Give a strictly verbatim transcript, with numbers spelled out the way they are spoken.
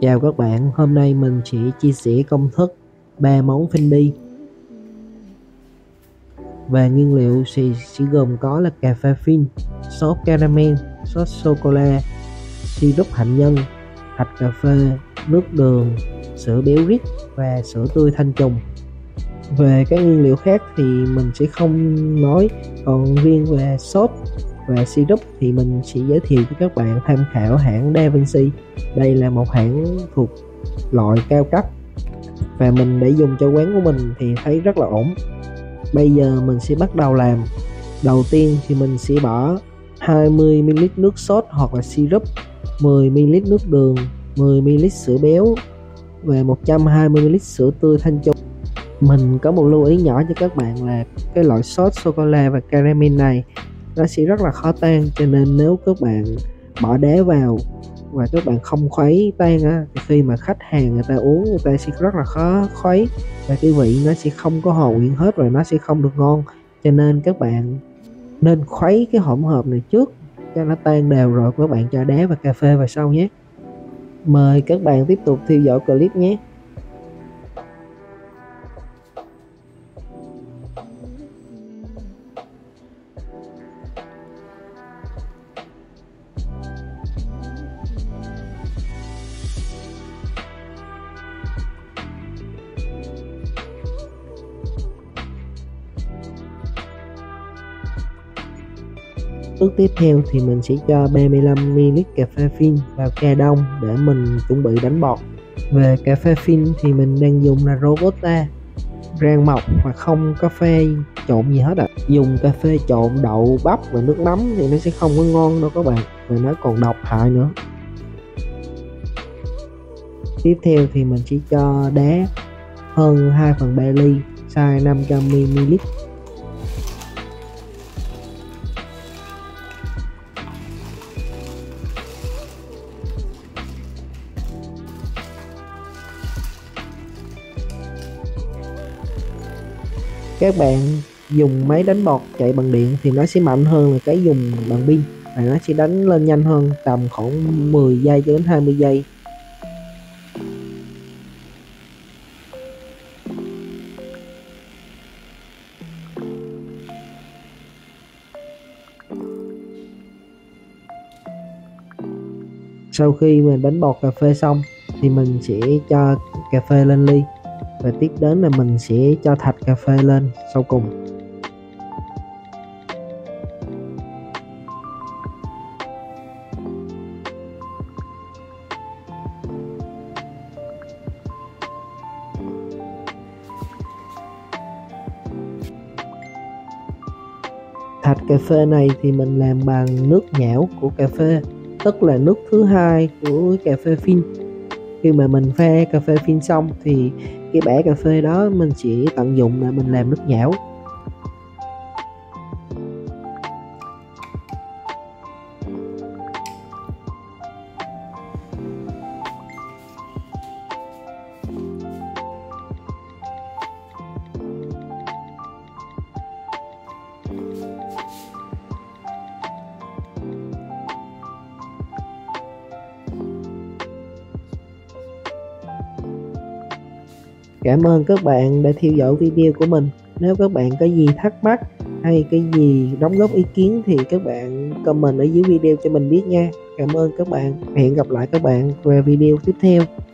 Chào các bạn, hôm nay mình sẽ chia sẻ công thức ba món Fendi. Về nguyên liệu thì sẽ gồm có là cà phê phin, sốt caramel, sốt sô-cô-la, syrup hạnh nhân, hạt cà phê, nước đường, sữa béo rít và sữa tươi thanh trùng. Về các nguyên liệu khác thì mình sẽ không nói, còn riêng về sốt và syrup thì mình sẽ giới thiệu cho các bạn tham khảo hãng Da Vinci. Đây là một hãng thuộc loại cao cấp và mình để dùng cho quán của mình thì thấy rất là ổn. Bây giờ mình sẽ bắt đầu làm. Đầu tiên thì mình sẽ bỏ hai mươi mi li lít nước sốt hoặc là syrup, mười mi li lít nước đường, mười mi li lít sữa béo và một trăm hai mươi mi li lít sữa tươi thanh trùng. Mình có một lưu ý nhỏ cho các bạn là cái loại sốt sô-cô-la và caramel này nó sẽ rất là khó tan, cho nên nếu các bạn bỏ đá vào và các bạn không khuấy tan á, thì khi mà khách hàng người ta uống người ta sẽ rất là khó khuấy và cái vị nó sẽ không có hòa quyện hết rồi nó sẽ không được ngon. Cho nên các bạn nên khuấy cái hỗn hợp này trước cho nó tan đều rồi các bạn cho đá và cà phê vào sau nhé. Mời các bạn tiếp tục theo dõi clip nhé. Bước tiếp theo thì mình sẽ cho ba mươi lăm mi li lít cà phê phin vào ca đông để mình chuẩn bị đánh bọt. Về cà phê phin thì mình đang dùng là Robusta rang mọc và không có phê trộn gì hết ạ. Dùng cà phê trộn đậu bắp và nước mắm thì nó sẽ không có ngon đâu các bạn, và nó còn độc hại nữa. Tiếp theo thì mình sẽ cho đá hơn hai phần ba ly, size năm trăm mi li lít. Các bạn dùng máy đánh bọt chạy bằng điện thì nó sẽ mạnh hơn là cái dùng bằng pin, và nó sẽ đánh lên nhanh hơn, tầm khoảng mười giây cho đến hai mươi giây. Sau khi mình đánh bọt cà phê xong thì mình sẽ cho cà phê lên ly, và tiếp đến là mình sẽ cho thạch cà phê lên sau cùng. Thạch cà phê này thì mình làm bằng nước nhão của cà phê, tức là nước thứ hai của cà phê phin. Khi mà mình pha cà phê phin xong thì cái bã cà phê đó mình chỉ tận dụng là mình làm nước nhão. Cảm ơn các bạn đã theo dõi video của mình. Nếu các bạn có gì thắc mắc hay cái gì đóng góp ý kiến thì các bạn comment ở dưới video cho mình biết nha. Cảm ơn các bạn. Hẹn gặp lại các bạn về video tiếp theo.